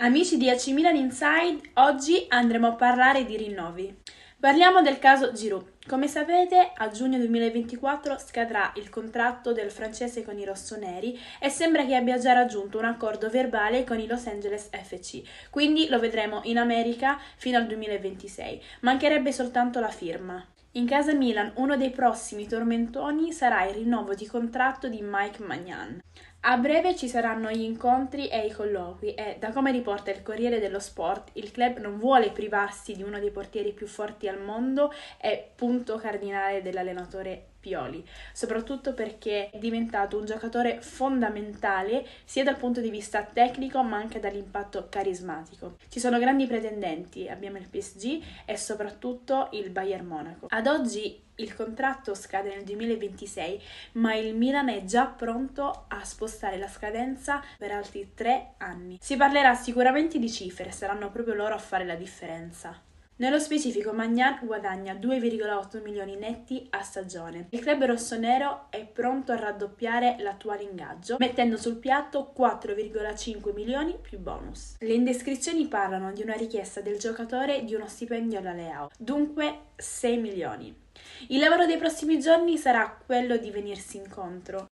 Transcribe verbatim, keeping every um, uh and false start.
Amici di A C Milan Inside, oggi andremo a parlare di rinnovi. Parliamo del caso Giroud. Come sapete, a giugno duemilaventiquattro scadrà il contratto del francese con i rossoneri e sembra che abbia già raggiunto un accordo verbale con i Los Angeles F C, quindi lo vedremo in America fino al duemilaventisei. Mancherebbe soltanto la firma. In casa Milan, uno dei prossimi tormentoni sarà il rinnovo di contratto di Mike Maignan. A breve ci saranno gli incontri e i colloqui e, da come riporta il Corriere dello Sport, il club non vuole privarsi di uno dei portieri più forti al mondo e punto cardinale dell'allenatore Pioli, soprattutto perché è diventato un giocatore fondamentale sia dal punto di vista tecnico ma anche dall'impatto carismatico. Ci sono grandi pretendenti, abbiamo il P S G e soprattutto il Bayern Monaco. Ad oggi il contratto scade nel duemilaventisei, ma il Milan è già pronto a spostare la scadenza per altri tre anni. Si parlerà sicuramente di cifre, saranno proprio loro a fare la differenza. Nello specifico, Maignan guadagna due virgola otto milioni netti a stagione. Il club rossonero è pronto a raddoppiare l'attuale ingaggio, mettendo sul piatto quattro virgola cinque milioni più bonus. Le indiscrezioni parlano di una richiesta del giocatore di uno stipendio alla Leao, dunque sei milioni. Il lavoro dei prossimi giorni sarà quello di venirsi incontro,